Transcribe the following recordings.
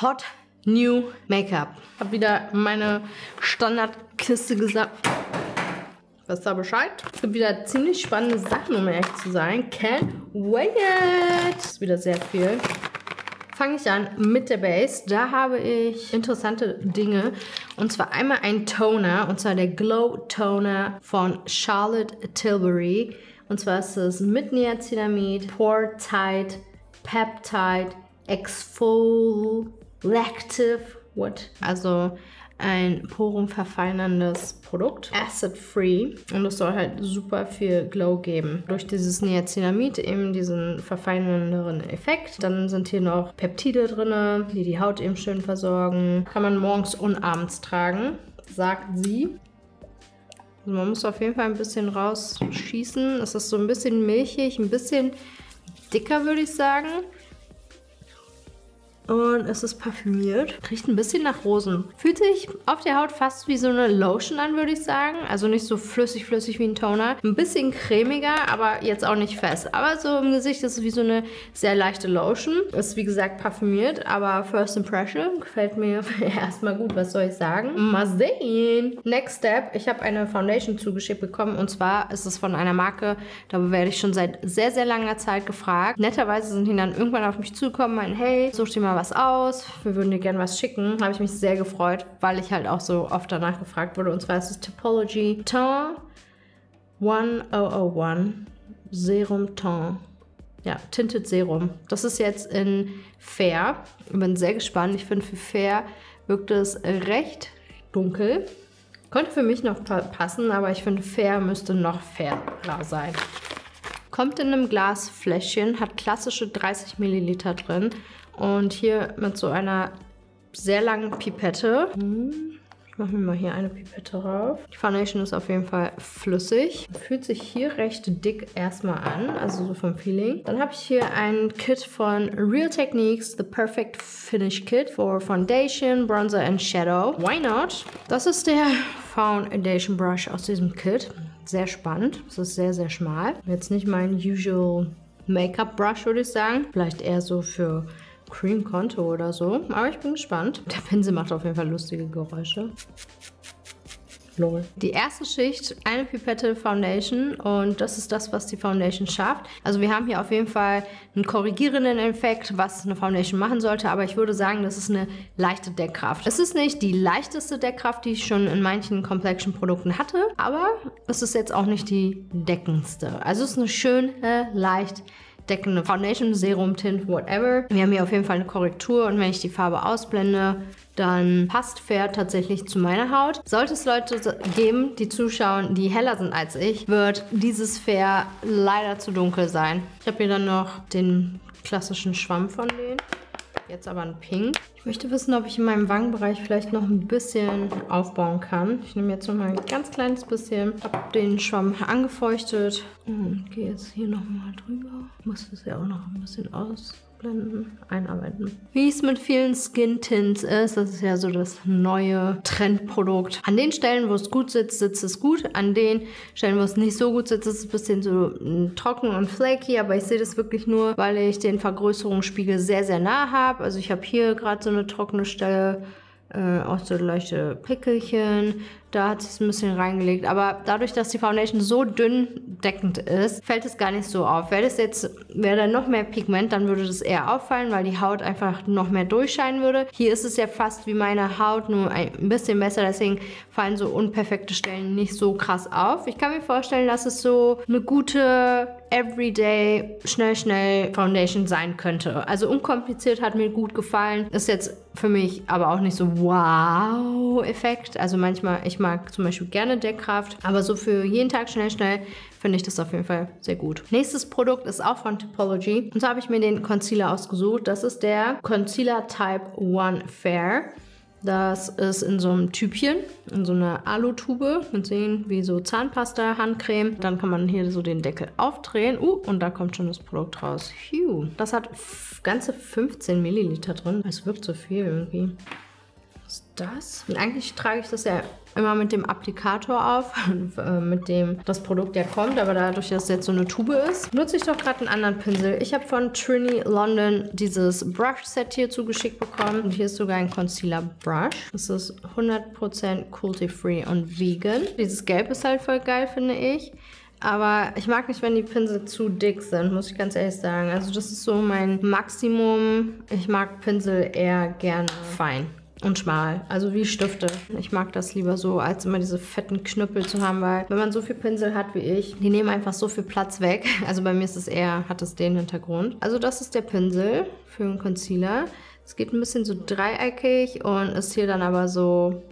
Hot New Make-up. Ich habe wieder meine Standardkiste gesagt. Wisst ihr Bescheid? Es gibt wieder ziemlich spannende Sachen, um ehrlich zu sein. Can't wait! Das ist wieder sehr viel. Fange ich an mit der Base. Da habe ich interessante Dinge. Und zwar einmal ein Toner. Und zwar der Glow Toner von Charlotte Tilbury. Und zwar ist es mit Niacinamid, Pore Tight, Peptide, Exfoliative, also ein porenverfeinerndes Produkt. Acid-free. Und es soll halt super viel Glow geben. Durch dieses Niacinamid eben diesen verfeinernderen Effekt. Dann sind hier noch Peptide drin, die die Haut eben schön versorgen. Kann man morgens und abends tragen, sagt sie. Also man muss auf jeden Fall ein bisschen rausschießen. Es ist so ein bisschen milchig, ein bisschen dicker, würde ich sagen. Und es ist parfümiert. Riecht ein bisschen nach Rosen. Fühlt sich auf der Haut fast wie so eine Lotion an, würde ich sagen. Also nicht so flüssig wie ein Toner. Ein bisschen cremiger, aber jetzt auch nicht fest. Aber so im Gesicht ist es wie so eine sehr leichte Lotion. Ist wie gesagt parfümiert, aber First Impression gefällt mir erstmal gut. Was soll ich sagen? Mal sehen. Next Step. Ich habe eine Foundation zugeschickt bekommen. Und zwar ist es von einer Marke. Da werde ich schon seit sehr, sehr langer Zeit gefragt. Netterweise sind die dann irgendwann auf mich zugekommen, meinen, hey, such dir mal was aus, wir würden dir gerne was schicken. Habe ich mich sehr gefreut, weil ich halt auch so oft danach gefragt wurde. Und zwar ist es Topology Ton 1001 Serum Ton. Ja, Tinted Serum. Das ist jetzt in Fair. Ich bin sehr gespannt. Ich finde, für Fair wirkt es recht dunkel. Könnte für mich noch passen, aber ich finde, Fair müsste noch fairer sein. Kommt in einem Glasfläschchen, hat klassische 30 Milliliter drin. Und hier mit so einer sehr langen Pipette. Ich mache mir mal hier eine Pipette drauf. Die Foundation ist auf jeden Fall flüssig. Fühlt sich hier recht dick erstmal an, also so vom Feeling. Dann habe ich hier ein Kit von Real Techniques, The Perfect Finish Kit for Foundation, Bronzer and Shadow. Why not? Das ist der Foundation Brush aus diesem Kit. Sehr spannend. Es ist sehr, sehr schmal. Jetzt nicht mein usual Make-up Brush, würde ich sagen. Vielleicht eher so für Cream Contour oder so. Aber ich bin gespannt. Der Pinsel macht auf jeden Fall lustige Geräusche. Lol. Die erste Schicht, eine Pipette Foundation. Und das ist das, was die Foundation schafft. Also wir haben hier auf jeden Fall einen korrigierenden Effekt, was eine Foundation machen sollte. Aber ich würde sagen, das ist eine leichte Deckkraft. Es ist nicht die leichteste Deckkraft, die ich schon in manchen Complexion-Produkten hatte. Aber es ist jetzt auch nicht die deckendste. Also es ist eine schöne, leicht deckende Foundation, Serum, Tint, whatever. Wir haben hier auf jeden Fall eine Korrektur und wenn ich die Farbe ausblende, dann passt Fair tatsächlich zu meiner Haut. Sollte es Leute geben, die zuschauen, die heller sind als ich, wird dieses Fair leider zu dunkel sein. Ich habe hier dann noch den klassischen Schwamm von denen. Jetzt aber ein Pink. Ich möchte wissen, ob ich in meinem Wangenbereich vielleicht noch ein bisschen aufbauen kann. Ich nehme jetzt noch mal ein ganz kleines bisschen. Ich habe den Schwamm angefeuchtet. Und gehe jetzt hier nochmal drüber. Ich muss das ja auch noch ein bisschen ausblenden, einarbeiten. Wie es mit vielen Skin Tints ist, das ist ja so das neue Trendprodukt. An den Stellen, wo es gut sitzt, sitzt es gut. An den Stellen, wo es nicht so gut sitzt, ist es ein bisschen so trocken und flaky. Aber ich sehe das wirklich nur, weil ich den Vergrößerungsspiegel sehr, sehr nah habe. Also ich habe hier gerade so eine trockene Stelle, auch so leichte Pickelchen. Da hat es ein bisschen reingelegt. Aber dadurch, dass die Foundation so dünn deckend ist, fällt es gar nicht so auf. Wäre da noch mehr Pigment, dann würde das eher auffallen, weil die Haut einfach noch mehr durchscheinen würde. Hier ist es ja fast wie meine Haut, nur ein bisschen besser. Deswegen fallen so unperfekte Stellen nicht so krass auf. Ich kann mir vorstellen, dass es so eine gute Everyday, schnell Foundation sein könnte. Also unkompliziert, hat mir gut gefallen. Ist jetzt für mich aber auch nicht so Wow-Effekt. Also manchmal, ich mag zum Beispiel gerne Deckkraft, aber so für jeden Tag schnell finde ich das auf jeden Fall sehr gut. Nächstes Produkt ist auch von Topology. Und so habe ich mir den Concealer ausgesucht. Das ist der Concealer Type 1 Fair. Das ist in so einem Tübchen, in so einer Alutube. Man sehen, wie so Zahnpasta, Handcreme. Dann kann man hier so den Deckel aufdrehen. Und da kommt schon das Produkt raus. Das hat ganze 15 Milliliter drin. Es wirkt so viel irgendwie. ist das? Und eigentlich trage ich das ja immer mit dem Applikator auf, mit dem das Produkt ja kommt, aber dadurch, dass es jetzt so eine Tube ist, nutze ich doch gerade einen anderen Pinsel. Ich habe von Trini London dieses Brush-Set hier zugeschickt bekommen und hier ist sogar ein Concealer-Brush. Das ist 100% cruelty-free und vegan. Dieses Gelb ist halt voll geil, finde ich. Aber ich mag nicht, wenn die Pinsel zu dick sind, muss ich ganz ehrlich sagen. Also das ist so mein Maximum. Ich mag Pinsel eher gerne fein und schmal, also wie Stifte. Ich mag das lieber so, als immer diese fetten Knüppel zu haben, weil wenn man so viel Pinsel hat wie ich, die nehmen einfach so viel Platz weg. Also bei mir ist es eher, hat es den Hintergrund. Also das ist der Pinsel für den Concealer. Es geht ein bisschen so dreieckig und ist hier dann aber so,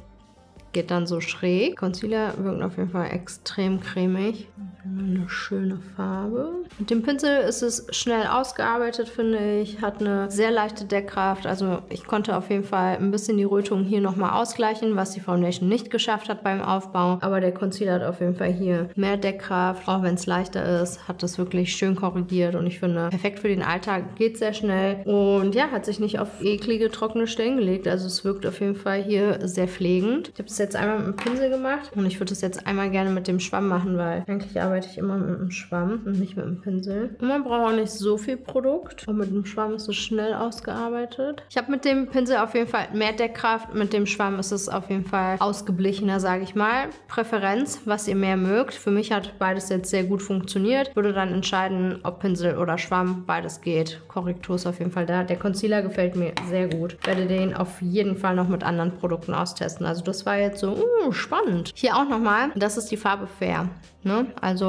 geht dann so schräg. Concealer wirkt auf jeden Fall extrem cremig. Eine schöne Farbe. Mit dem Pinsel ist es schnell ausgearbeitet, finde ich. Hat eine sehr leichte Deckkraft. Also ich konnte auf jeden Fall ein bisschen die Rötung hier nochmal ausgleichen, was die Foundation nicht geschafft hat beim Aufbau. Aber der Concealer hat auf jeden Fall hier mehr Deckkraft. Auch wenn es leichter ist, hat das wirklich schön korrigiert. Und ich finde, perfekt für den Alltag. Geht sehr schnell. Und ja, hat sich nicht auf eklige, trockene Stellen gelegt. Also es wirkt auf jeden Fall hier sehr pflegend. Ich habe es jetzt einmal mit dem Pinsel gemacht. Und ich würde es jetzt einmal gerne mit dem Schwamm machen, weil eigentlich arbeite ich immer mit dem Schwamm und nicht mit dem Pinsel. Und man braucht auch nicht so viel Produkt. Und mit dem Schwamm ist es schnell ausgearbeitet. Ich habe mit dem Pinsel auf jeden Fall mehr Deckkraft. Mit dem Schwamm ist es auf jeden Fall ausgeglichener, sage ich mal. Präferenz, was ihr mehr mögt. Für mich hat beides jetzt sehr gut funktioniert. Würde dann entscheiden, ob Pinsel oder Schwamm. Beides geht. Korrektur ist auf jeden Fall da. Der Concealer gefällt mir sehr gut. Werde den auf jeden Fall noch mit anderen Produkten austesten. Also das war jetzt so spannend. Hier auch nochmal. Das ist die Farbe Fair. Ne? Also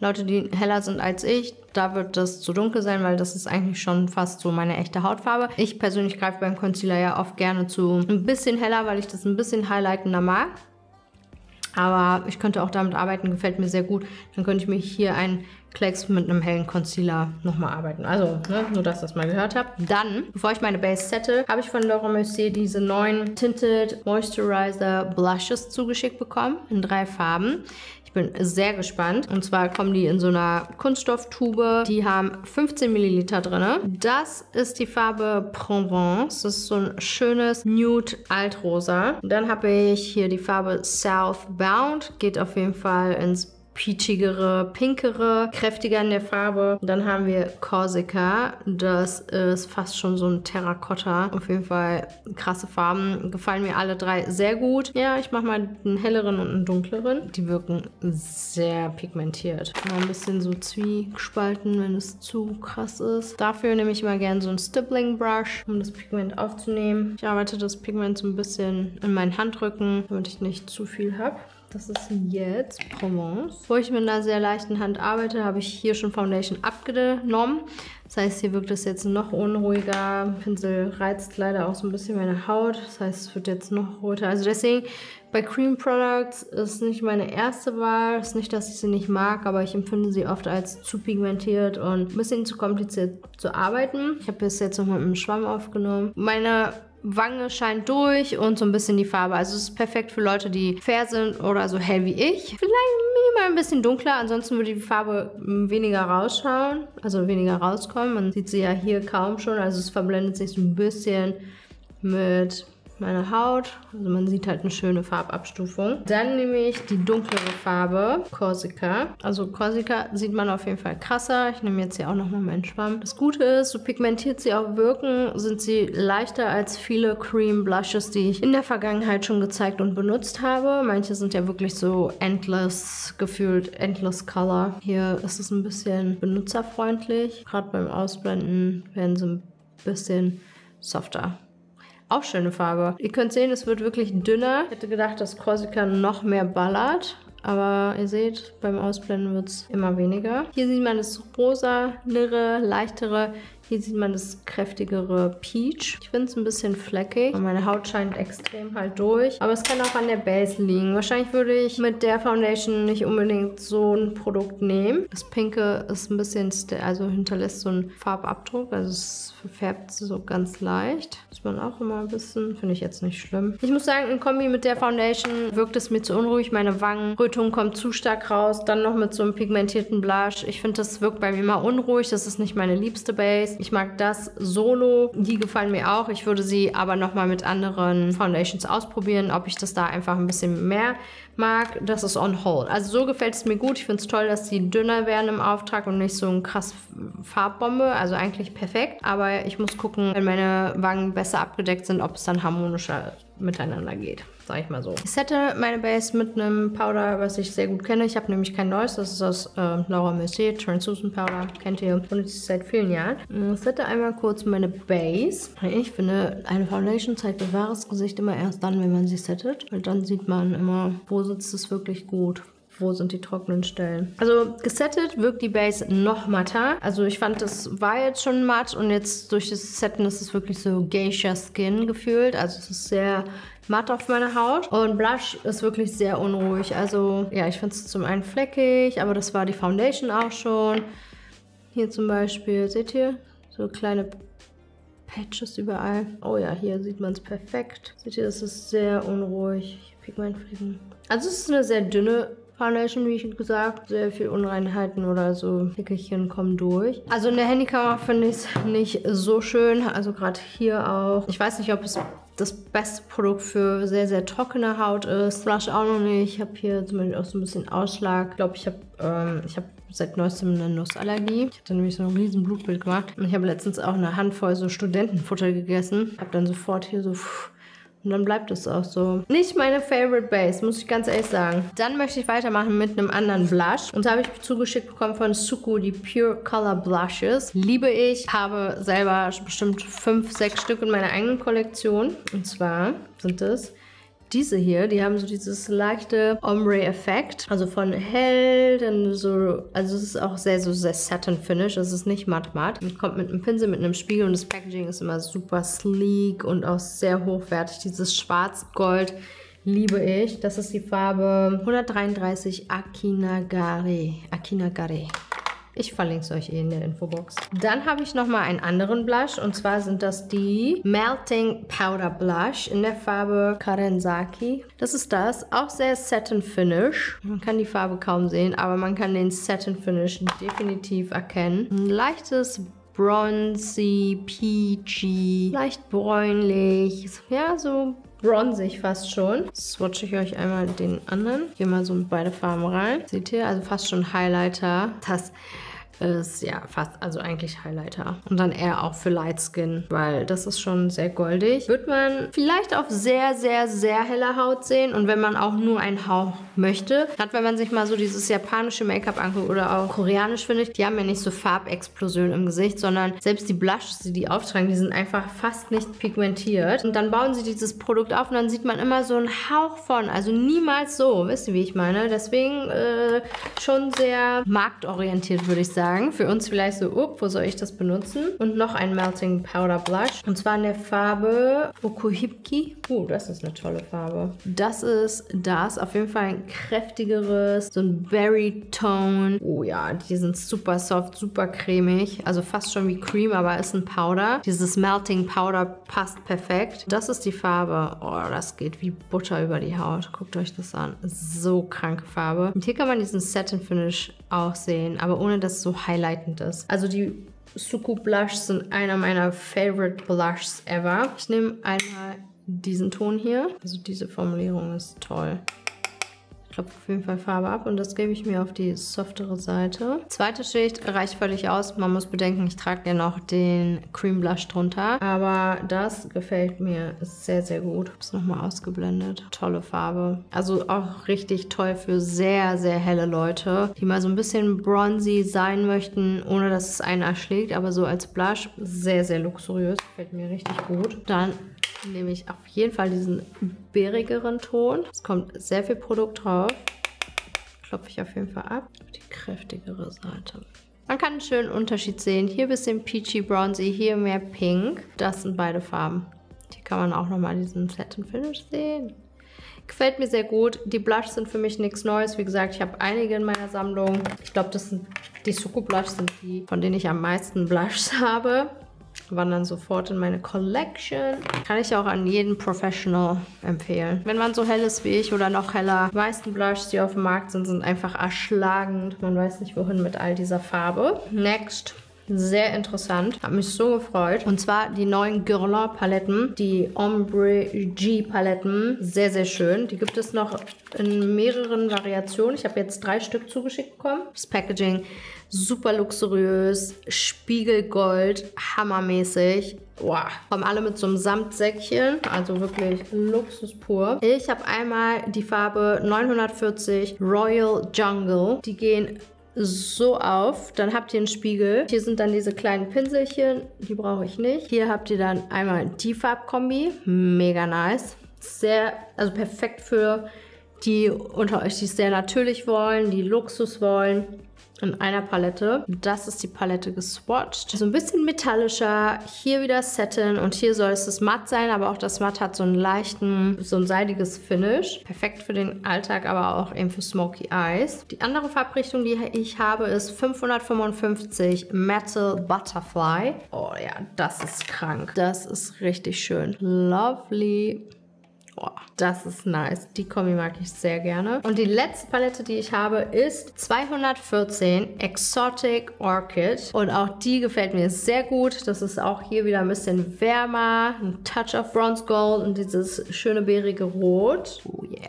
Leute, die heller sind als ich, da wird das zu dunkel sein, weil das ist eigentlich schon fast so meine echte Hautfarbe. Ich persönlich greife beim Concealer ja oft gerne zu ein bisschen heller, weil ich das ein bisschen highlightender mag. Aber ich könnte auch damit arbeiten, gefällt mir sehr gut. Dann könnte ich mir hier einen Klecks mit einem hellen Concealer nochmal arbeiten. Also, ne, nur dass ich das mal gehört habe. Dann, bevor ich meine Base sette, habe ich von Laura Mercier diese neuen Tinted Moisturizer Blushes zugeschickt bekommen. In 3 Farben. Ich bin sehr gespannt. Und zwar kommen die in so einer Kunststofftube. Die haben 15 Milliliter drin. Das ist die Farbe Provence. Das ist so ein schönes Nude Altrosa. Und dann habe ich hier die Farbe Southbound. Geht auf jeden Fall ins peachigere, pinkere, kräftiger in der Farbe. Und dann haben wir Corsica. Das ist fast schon so ein Terrakotta. Auf jeden Fall krasse Farben. Gefallen mir alle 3 sehr gut. Ja, ich mache mal einen helleren und einen dunkleren. Die wirken sehr pigmentiert. Mal ein bisschen so Zwiespalten, wenn es zu krass ist. Dafür nehme ich immer gerne so einen Stippling Brush, um das Pigment aufzunehmen. Ich arbeite das Pigment so ein bisschen in meinen Handrücken, damit ich nicht zu viel habe. Das ist jetzt Provence. Wo ich mit einer sehr leichten Hand arbeite, habe ich hier schon Foundation abgenommen. Das heißt, hier wirkt es jetzt noch unruhiger. Pinsel reizt leider auch so ein bisschen meine Haut. Das heißt, es wird jetzt noch roter. Also deswegen, bei Cream Products ist nicht meine erste Wahl. Es ist nicht, dass ich sie nicht mag, aber ich empfinde sie oft als zu pigmentiert und ein bisschen zu kompliziert zu arbeiten. Ich habe das jetzt nochmal mit einem Schwamm aufgenommen. Meine Wange scheint durch und so ein bisschen die Farbe. Also es ist perfekt für Leute, die fair sind oder so hell wie ich. Vielleicht minimal ein bisschen dunkler, ansonsten würde die Farbe weniger rausschauen, also weniger rauskommen. Man sieht sie ja hier kaum schon, also es verblendet sich so ein bisschen mit meiner Haut. Also man sieht halt eine schöne Farbabstufung. Dann nehme ich die dunklere Farbe, Corsica. Also Corsica sieht man auf jeden Fall krasser. Ich nehme jetzt hier auch nochmal meinen Schwamm. Das Gute ist, so pigmentiert sie auch wirken, sind sie leichter als viele Cream Blushes, die ich in der Vergangenheit schon gezeigt und benutzt habe. Manche sind ja wirklich so endless, gefühlt endless color. Hier ist es ein bisschen benutzerfreundlich. Gerade beim Ausblenden werden sie ein bisschen softer. Auch schöne Farbe. Ihr könnt sehen, es wird wirklich dünner. Ich hätte gedacht, dass Corsica noch mehr ballert. Aber ihr seht, beim Ausblenden wird es immer weniger. Hier sieht man das rosanere, leichtere. Hier sieht man das kräftigere Peach. Ich finde es ein bisschen fleckig. Meine Haut scheint extrem halt durch. Aber es kann auch an der Base liegen. Wahrscheinlich würde ich mit der Foundation nicht unbedingt so ein Produkt nehmen. Das Pinke ist ein bisschen, also hinterlässt so einen Farbabdruck. Also es verfärbt so ganz leicht. Muss man auch immer ein bisschen. Finde ich jetzt nicht schlimm. Ich muss sagen, in Kombi mit der Foundation wirkt es mir zu unruhig. Meine Wangenrötung kommt zu stark raus. Dann noch mit so einem pigmentierten Blush. Ich finde, das wirkt bei mir immer unruhig. Das ist nicht meine liebste Base. Ich mag das solo. Die gefallen mir auch. Ich würde sie aber nochmal mit anderen Foundations ausprobieren, ob ich das da einfach ein bisschen mehr mag. Das ist on hold. Also so gefällt es mir gut. Ich finde es toll, dass die dünner werden im Auftrag und nicht so ein krass Farbbombe. Also eigentlich perfekt. Aber ich muss gucken, wenn meine Wangen besser abgedeckt sind, ob es dann harmonischer miteinander geht, sag ich mal so. Ich sette meine Base mit einem Powder, was ich sehr gut kenne. Ich habe nämlich kein neues. Das ist das Laura Mercier Translucent Powder. Kennt ihr. Und ich seit vielen Jahren. Ich sette einmal kurz meine Base. Ich finde, eine Foundation zeigt ihr wahres Gesicht immer erst dann, wenn man sie settet. Und dann sieht man immer, wo sitzt es wirklich gut. Wo sind die trockenen Stellen? Also gesettet wirkt die Base noch matter. Also ich fand, das war jetzt schon matt und jetzt durch das Setten ist es wirklich so Geisha-Skin gefühlt. Also es ist sehr matt auf meiner Haut. Und Blush ist wirklich sehr unruhig. Also ja, ich finde es zum einen fleckig, aber das war die Foundation auch schon. Hier zum Beispiel, seht ihr? So kleine Patches überall. Oh ja, hier sieht man es perfekt. Seht ihr, das ist sehr unruhig. Hier Pigmentflecken. Also es ist eine sehr dünne Foundation, wie ich gesagt, sehr viel Unreinheiten oder so Pickelchen kommen durch. Also in der Handykamera finde ich es nicht so schön, also gerade hier auch. Ich weiß nicht, ob es das beste Produkt für sehr, sehr trockene Haut ist. Blush auch noch nicht. Ich habe hier zum Beispiel auch so ein bisschen Ausschlag. Ich glaube, ich habe seit neuestem eine Nussallergie. Ich hatte nämlich so ein riesen Blutbild gemacht. Und ich habe letztens auch eine Handvoll so Studentenfutter gegessen. Ich habe dann sofort hier so... Und dann bleibt es auch so. Nicht meine Favorite Base, muss ich ganz ehrlich sagen. Dann möchte ich weitermachen mit einem anderen Blush. Und da habe ich zugeschickt bekommen von SUQQU die Pure Color Blushes. Liebe ich. Habe selber bestimmt 5, 6 Stück in meiner eigenen Kollektion. Und zwar sind es diese hier. Die haben so dieses leichte Ombre-Effekt. Also von hell, dann so... Also es ist auch sehr so sehr Satin-Finish. Es ist nicht matt-matt. Es kommt mit einem Pinsel, mit einem Spiegel und das Packaging ist immer super sleek und auch sehr hochwertig. Dieses Schwarz-Gold liebe ich. Das ist die Farbe 133 Akinagari. Akinagari. Ich verlinke es euch eh in der Infobox. Dann habe ich nochmal einen anderen Blush. Und zwar sind das die Melting Powder Blush in der Farbe Karensaki. Das ist das. Auch sehr Satin Finish. Man kann die Farbe kaum sehen, aber man kann den Satin Finish definitiv erkennen. Ein leichtes bronzy, peachy, leicht bräunlich. Ja, so bronzig fast schon. Swatche ich euch einmal den anderen. Hier mal so beide Farben rein. Seht ihr? Also fast schon Highlighter. Das ist ja fast, also eigentlich Highlighter. Und dann eher auch für Light Skin, weil das ist schon sehr goldig. Wird man vielleicht auf sehr, sehr, sehr heller Haut sehen. Und wenn man auch nur einen Hauch möchte, gerade wenn man sich mal so dieses japanische Make-up anguckt oder auch koreanisch, finde ich, die haben ja nicht so Farbexplosion im Gesicht, sondern selbst die Blushes, die die auftragen, die sind einfach fast nicht pigmentiert. Und dann bauen sie dieses Produkt auf und dann sieht man immer so einen Hauch von, also niemals so, wisst ihr, wie ich meine? Deswegen schon sehr marktorientiert, würde ich sagen. Für uns vielleicht so, wo soll ich das benutzen? Und noch ein Melting Powder Blush. Und zwar in der Farbe Okuhibki. Das ist eine tolle Farbe. Das ist das. Auf jeden Fall ein kräftigeres, so ein Berry Tone. Oh ja, die sind super soft, super cremig. Also fast schon wie Cream, aber ist ein Powder. Dieses Melting Powder passt perfekt. Das ist die Farbe. Oh, das geht wie Butter über die Haut. Guckt euch das an. So kranke Farbe. Und hier kann man diesen Satin Finish auch sehen, aber ohne dass es so highlightend ist. Also die SUQQU Blushes sind einer meiner Favorite Blushes ever. Ich nehme einmal diesen Ton hier. Also diese Formulierung ist toll. Ich glaube auf jeden Fall Farbe ab und das gebe ich mir auf die softere Seite. Zweite Schicht reicht völlig aus. Man muss bedenken, ich trage ja noch den Cream Blush drunter. Aber das gefällt mir sehr, sehr gut. Ich habe es nochmal ausgeblendet. Tolle Farbe. Also auch richtig toll für sehr, sehr helle Leute, die mal so ein bisschen bronzy sein möchten, ohne dass es einen erschlägt. Aber so als Blush sehr, sehr luxuriös. Gefällt mir richtig gut. Dann nehme ich auf jeden Fall diesen bärigeren Ton. Es kommt sehr viel Produkt drauf. Klopfe ich auf jeden Fall ab. Die kräftigere Seite. Man kann einen schönen Unterschied sehen. Hier ein bisschen peachy bronzy, hier mehr pink. Das sind beide Farben. Hier kann man auch nochmal diesen Satin Finish sehen. Gefällt mir sehr gut. Die Blush sind für mich nichts Neues. Wie gesagt, ich habe einige in meiner Sammlung. Ich glaube, das sind die SUQQU Blush sind die, von denen ich am meisten Blushs habe. Wandern sofort in meine Collection. Kann ich auch an jeden Professional empfehlen. Wenn man so hell ist wie ich oder noch heller, die meisten Blushs, die auf dem Markt sind, sind einfach erschlagend. Man weiß nicht, wohin mit all dieser Farbe. Next sehr interessant. Hat mich so gefreut. Und zwar die neuen Guerlain Paletten, die Ombre G Paletten. Sehr, sehr schön. Die gibt es noch in mehreren Variationen. Ich habe jetzt 3 Stück zugeschickt bekommen. Das Packaging super luxuriös, Spiegelgold, hammermäßig. Wow. Kommen alle mit so einem Samtsäckchen. Also wirklich Luxus pur. Ich habe einmal die Farbe 940 Royal Jungle. Die gehen so auf. Dann habt ihr einen Spiegel. Hier sind dann diese kleinen Pinselchen. Die brauche ich nicht. Hier habt ihr dann einmal die Farbkombi. Mega nice. Sehr, also perfekt für die unter euch, die es sehr natürlich wollen, die Luxus wollen. In einer Palette. Das ist die Palette geswatcht. So ein bisschen metallischer. Hier wieder Satin und hier soll es matt sein, aber auch das Matt hat so einen leichten, so ein seidiges Finish. Perfekt für den Alltag, aber auch eben für Smoky Eyes. Die andere Farbrichtung, die ich habe, ist 555 Metal Butterfly. Oh ja, das ist krank. Das ist richtig schön. Lovely. Oh, das ist nice. Die Kombi mag ich sehr gerne. Und die letzte Palette, die ich habe, ist 214 Exotic Orchid. Und auch die gefällt mir sehr gut. Das ist auch hier wieder ein bisschen wärmer. Ein Touch of Bronze Gold und dieses schöne bärige Rot. Oh yeah.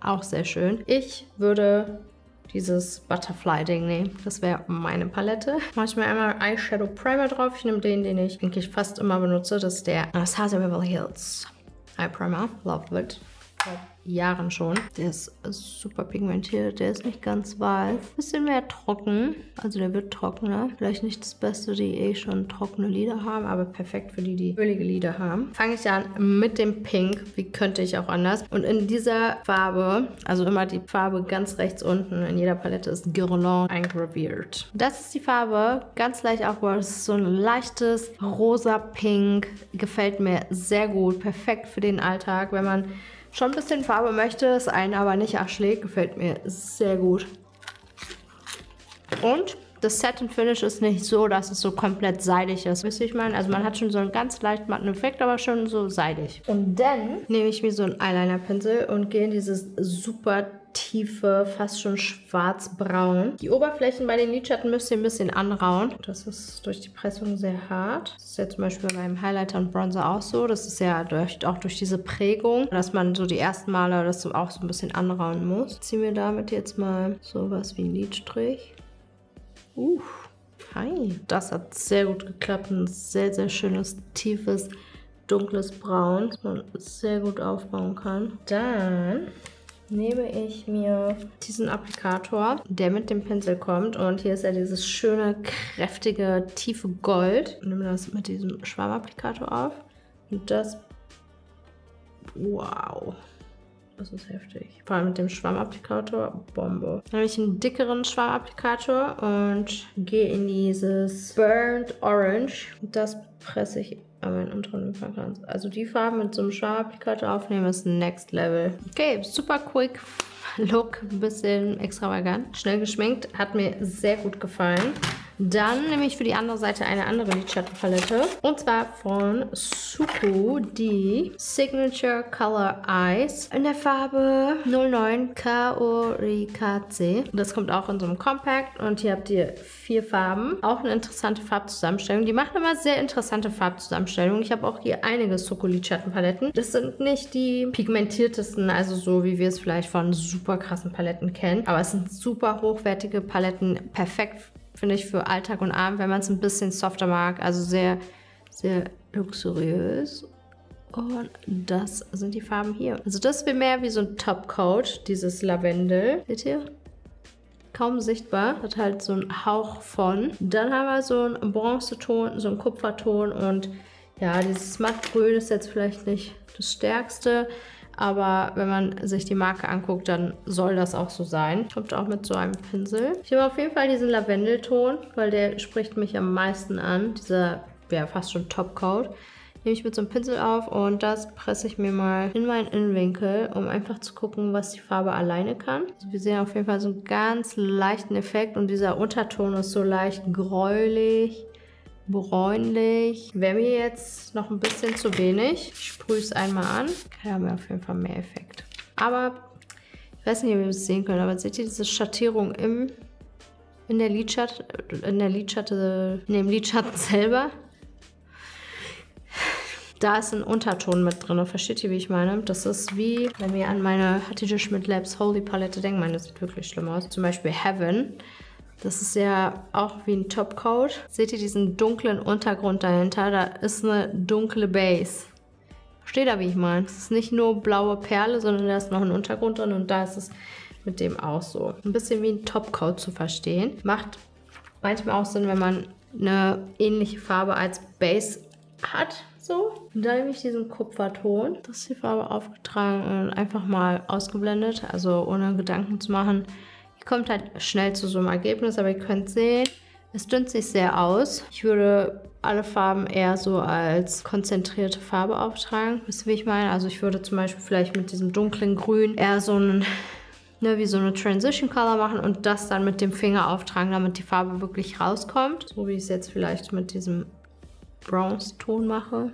Auch sehr schön. Ich würde dieses Butterfly-Ding nehmen. Das wäre meine Palette. Mache ich mir einmal Eyeshadow Primer drauf. Ich nehme den, den ich eigentlich fast immer benutze. Das ist der Anastasia Beverly Hills Eye Primer, love it. Seit Jahren schon. Der ist super pigmentiert, der ist nicht ganz weiß. Bisschen mehr trocken, also der wird trockener. Vielleicht nicht das Beste, die eh schon trockene Lider haben, aber perfekt für die, die ölige Lider haben. Fange ich an mit dem Pink, wie könnte ich auch anders. Und in dieser Farbe, also immer die Farbe ganz rechts unten, in jeder Palette ist Guerlain eingraviert. Das ist die Farbe, ganz leicht aufgebaut. Das ist so ein leichtes rosa Pink, gefällt mir sehr gut. Perfekt für den Alltag, wenn man schon ein bisschen Farbe möchte, es einen aber nicht erschlägt. Gefällt mir sehr gut. Und das Satin Finish ist nicht so, dass es so komplett seidig ist. Wisst ihr, ich meine? Also man hat schon so einen ganz leicht matten Effekt, aber schon so seidig. Und dann nehme ich mir so einen Eyeliner-Pinsel und gehe in dieses super tiefe, fast schon schwarzbraun. Die Oberflächen bei den Lidschatten müsst ihr ein bisschen anrauen. Das ist durch die Pressung sehr hart. Das ist ja zum Beispiel bei meinem Highlighter und Bronzer auch so. Das ist ja auch durch diese Prägung, dass man so die ersten Male das auch so ein bisschen anrauen muss. Ich ziehe mir damit jetzt mal sowas wie einen Lidstrich. Hi. Das hat sehr gut geklappt. Ein sehr, sehr schönes, tiefes, dunkles Braun, das man sehr gut aufbauen kann. Dann nehme ich mir diesen Applikator, der mit dem Pinsel kommt. Und hier ist ja dieses schöne, kräftige, tiefe Gold. Ich nehme das mit diesem Schwammapplikator auf. Und das... Wow. Das ist heftig. Vor allem mit dem Schwammapplikator. Bombe. Dann nehme ich einen dickeren Schwammapplikator und gehe in dieses Burnt Orange. Und das presse ich an meinen unteren Wimpern. Also die Farben mit so einem Schwammapplikator aufnehmen ist Next Level. Okay, super quick Look, ein bisschen extravagant. Schnell geschminkt, hat mir sehr gut gefallen. Dann nehme ich für die andere Seite eine andere Lidschattenpalette. Und zwar von SUQQU, die Signature Color Eyes in der Farbe 09 KORIKC. Das kommt auch in so einem Compact. Und hier habt ihr 4 Farben. Auch eine interessante Farbzusammenstellung. Die machen immer sehr interessante Farbzusammenstellungen. Ich habe auch hier einige SUQQU Lidschattenpaletten. Das sind nicht die pigmentiertesten, also so wie wir es vielleicht von super krassen Paletten kennen. Aber es sind super hochwertige Paletten. Perfekt, finde ich, für Alltag und Abend, wenn man es ein bisschen softer mag. Also sehr, sehr luxuriös. Und das sind die Farben hier. Also das wäre mehr wie so ein Topcoat, dieses Lavendel. Seht ihr? Kaum sichtbar. Hat halt so einen Hauch von. Dann haben wir so einen Bronzeton, so einen Kupferton. Und ja, dieses Mattgrün ist jetzt vielleicht nicht das Stärkste. Aber wenn man sich die Marke anguckt, dann soll das auch so sein. Kommt auch mit so einem Pinsel. Ich nehme auf jeden Fall diesen Lavendelton, weil der spricht mich am meisten an. Dieser, ja, fast schon Topcoat. Nehme ich mit so einem Pinsel auf und das presse ich mir mal in meinen Innenwinkel, um einfach zu gucken, was die Farbe alleine kann. Also wir sehen auf jeden Fall so einen ganz leichten Effekt und dieser Unterton ist so leicht gräulich, bräunlich. Wäre mir jetzt noch ein bisschen zu wenig. Ich sprühe es einmal an. Da haben wir auf jeden Fall mehr Effekt. Aber ich weiß nicht, ob ihr es sehen könnt, aber seht ihr diese Schattierung im in dem Lidschatten selber. Da ist ein Unterton mit drin. Versteht ihr, wie ich meine? Das ist wie, wenn ihr an meine haticeschmidtlabs Holy Palette denkt. Meine, das sieht wirklich schlimm aus. Zum Beispiel Heaven. Das ist ja auch wie ein Topcoat. Seht ihr diesen dunklen Untergrund dahinter? Da ist eine dunkle Base. Versteht ihr, wie ich meine? Es ist nicht nur blaue Perle, sondern da ist noch ein Untergrund drin. Und da ist es mit dem auch so. Ein bisschen wie ein Topcoat zu verstehen. Macht manchmal auch Sinn, wenn man eine ähnliche Farbe als Base hat. So, und dann nehme ich diesen Kupferton. Das ist die Farbe aufgetragen und einfach mal ausgeblendet, also ohne Gedanken zu machen. Ihr kommt halt schnell zu so einem Ergebnis, aber ihr könnt sehen, es dünnt sich sehr aus. Ich würde alle Farben eher so als konzentrierte Farbe auftragen. Wisst ihr, wie ich meine? Also ich würde zum Beispiel vielleicht mit diesem dunklen Grün eher so einen, wie so eine Transition Color machen und das dann mit dem Finger auftragen, damit die Farbe wirklich rauskommt. So wie ich es jetzt vielleicht mit diesem Bronze-Ton mache.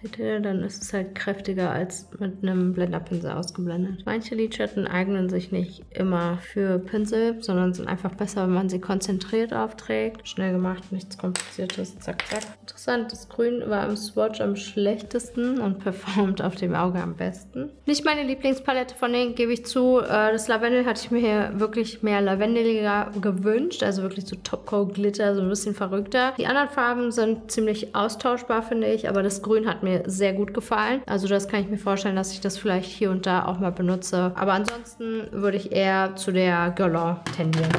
Seht ihr, dann ist es halt kräftiger als mit einem Blenderpinsel ausgeblendet. Manche Lidschatten eignen sich nicht immer für Pinsel, sondern sind einfach besser, wenn man sie konzentriert aufträgt. Schnell gemacht, nichts Kompliziertes, zack, zack. Interessant, das Grün war im Swatch am schlechtesten und performt auf dem Auge am besten. Nicht meine Lieblingspalette von denen, gebe ich zu. Das Lavendel hatte ich mir hier wirklich mehr lavendeliger gewünscht, also wirklich so Topcoat Glitter, so ein bisschen verrückter. Die anderen Farben sind ziemlich austauschbar, finde ich, aber das Grün hat mir sehr gut gefallen. Also das kann ich mir vorstellen, dass ich das vielleicht hier und da auch mal benutze. Aber ansonsten würde ich eher zu der Guerlain tendieren.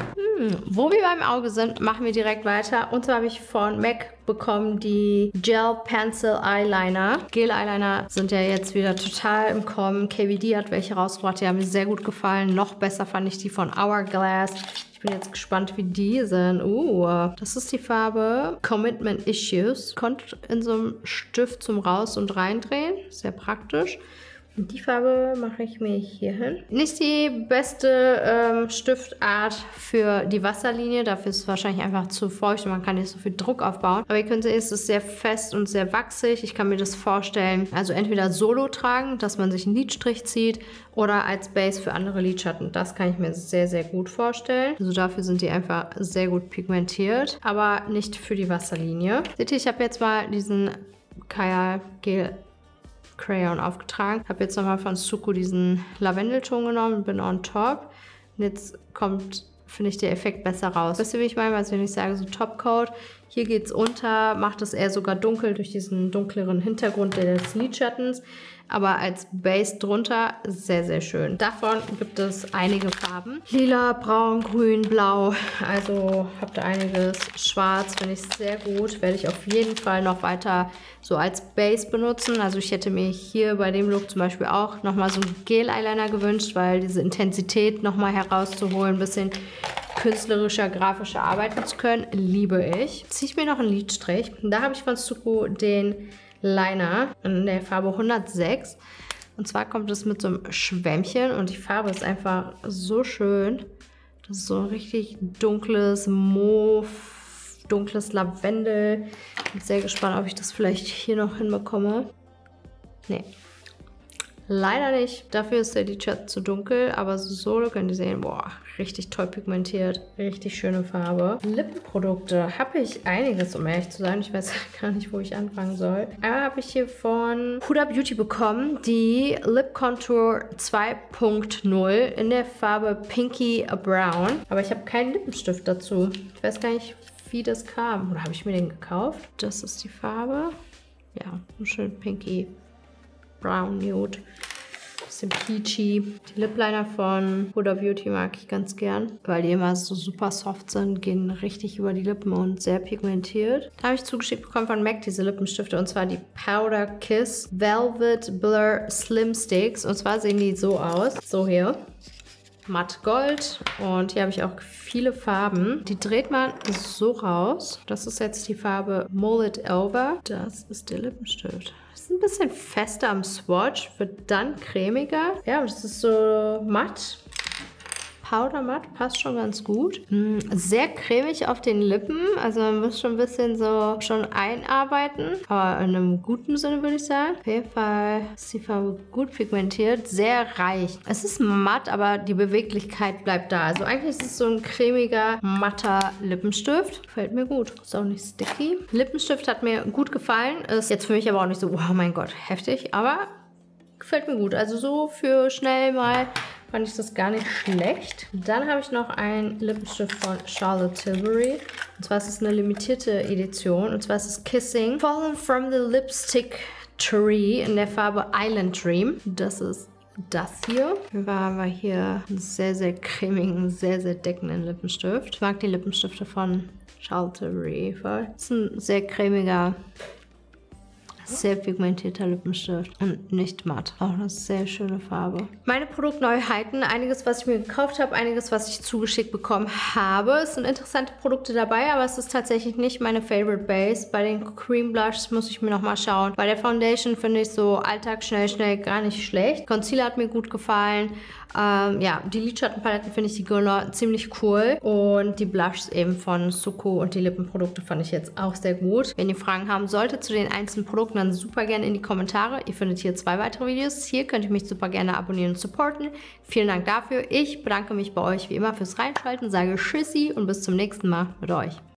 Wo wir beim Auge sind, machen wir direkt weiter. Und zwar habe ich von MAC bekommen die Gel Pencil Eyeliner. Gel Eyeliner sind ja jetzt wieder total im Kommen. KVD hat welche rausgebracht, die haben mir sehr gut gefallen. Noch besser fand ich die von Hourglass. Ich bin jetzt gespannt, wie die sind. Das ist die Farbe Commitment Issues. Kommt in so einem Stift zum Raus- und Reindrehen. Sehr praktisch. Und die Farbe mache ich mir hier hin. Nicht die beste Stiftart für die Wasserlinie. Dafür ist es wahrscheinlich einfach zu feucht und man kann nicht so viel Druck aufbauen. Aber ihr könnt sehen, es ist sehr fest und sehr wachsig. Ich kann mir das vorstellen, also entweder solo tragen, dass man sich einen Lidstrich zieht oder als Base für andere Lidschatten. Das kann ich mir sehr, sehr gut vorstellen. Also dafür sind die einfach sehr gut pigmentiert, aber nicht für die Wasserlinie. Seht ihr, ich habe jetzt mal diesen Kajal Gel Crayon aufgetragen. Habe jetzt nochmal von SUQQU diesen Lavendelton genommen und bin on top. Und jetzt kommt, finde ich, der Effekt besser raus. Wisst ihr, wie ich meine? Also wenn ich sage, so Topcoat, hier geht es unter, macht es eher sogar dunkel durch diesen dunkleren Hintergrund des Lidschattens. Aber als Base drunter sehr, sehr schön. Davon gibt es einige Farben. Lila, braun, grün, blau. Also habt ihr einiges. Schwarz finde ich sehr gut. Werde ich auf jeden Fall noch weiter so als Base benutzen. Also ich hätte mir hier bei dem Look zum Beispiel auch nochmal so einen Gel-Eyeliner gewünscht, weil diese Intensität nochmal herauszuholen, ein bisschen künstlerischer, grafischer arbeiten zu können, liebe ich. Ziehe ich mir noch einen Lidstrich. Da habe ich von SUQQU den Liner in der Farbe 106. Und zwar kommt es mit so einem Schwämmchen und die Farbe ist einfach so schön. Das ist so ein richtig dunkles Mauve, dunkles Lavendel. Bin sehr gespannt, ob ich das vielleicht hier noch hinbekomme. Nee. Leider nicht. Dafür ist der Lidschatten zu dunkel, aber so könnt ihr sehen, boah, richtig toll pigmentiert, richtig schöne Farbe. Lippenprodukte habe ich einiges, um ehrlich zu sein. Ich weiß gar nicht, wo ich anfangen soll. Einmal habe ich hier von Huda Beauty bekommen die Lip Contour 2.0 in der Farbe Pinky Brown. Aber ich habe keinen Lippenstift dazu. Ich weiß gar nicht, wie das kam. Oder habe ich mir den gekauft? Das ist die Farbe. Ja, so schön Pinky Brown Nude, bisschen peachy. Die Lip-Liner von Huda Beauty mag ich ganz gern, weil die immer so super soft sind, gehen richtig über die Lippen und sehr pigmentiert. Da habe ich zugeschickt bekommen von MAC diese Lippenstifte und zwar die Powder Kiss Velvet Blur Slim Sticks und zwar sehen die so aus, so hier. Matt Gold und hier habe ich auch viele Farben. Die dreht man so raus. Das ist jetzt die Farbe Mullet Over. Das ist der Lippenstift. Ist ein bisschen fester am Swatch, wird dann cremiger. Ja, und es ist so matt. Powder Matt, passt schon ganz gut. Sehr cremig auf den Lippen, also man muss schon ein bisschen so schon einarbeiten, aber in einem guten Sinne würde ich sagen. Auf jeden Fall ist die Farbe gut pigmentiert, sehr reich. Es ist matt, aber die Beweglichkeit bleibt da. Also eigentlich ist es so ein cremiger, matter Lippenstift. Gefällt mir gut. Ist auch nicht sticky. Lippenstift hat mir gut gefallen. Ist jetzt für mich aber auch nicht so, oh mein Gott, heftig, aber gefällt mir gut. Also so für schnell mal fand ich das gar nicht schlecht. Dann habe ich noch einen Lippenstift von Charlotte Tilbury. Und zwar ist es eine limitierte Edition. Und zwar ist es Kissing Fallen from the Lipstick Tree in der Farbe Island Dream. Das ist das hier. Haben wir hier einen sehr, sehr cremigen, sehr, sehr deckenden Lippenstift. Ich mag die Lippenstifte von Charlotte Tilbury voll. Das ist ein sehr cremiger, sehr pigmentierter Lippenstift und nicht matt. Auch eine sehr schöne Farbe. Meine Produktneuheiten, einiges, was ich mir gekauft habe, einiges, was ich zugeschickt bekommen habe. Es sind interessante Produkte dabei, aber es ist tatsächlich nicht meine Favorite Base. Bei den Cream Blushes muss ich mir nochmal schauen. Bei der Foundation finde ich so Alltag schnell gar nicht schlecht. Concealer hat mir gut gefallen. Ja, die Lidschattenpaletten finde ich die Guerlain ziemlich cool und die Blushes eben von SUQQU und die Lippenprodukte fand ich jetzt auch sehr gut. Wenn ihr Fragen haben solltet zu den einzelnen Produkten, dann super gerne in die Kommentare. Ihr findet hier 2 weitere Videos. Hier könnt ihr mich super gerne abonnieren und supporten. Vielen Dank dafür. Ich bedanke mich bei euch wie immer fürs Reinschalten, sage Tschüssi und bis zum nächsten Mal mit euch.